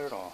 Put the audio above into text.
at all.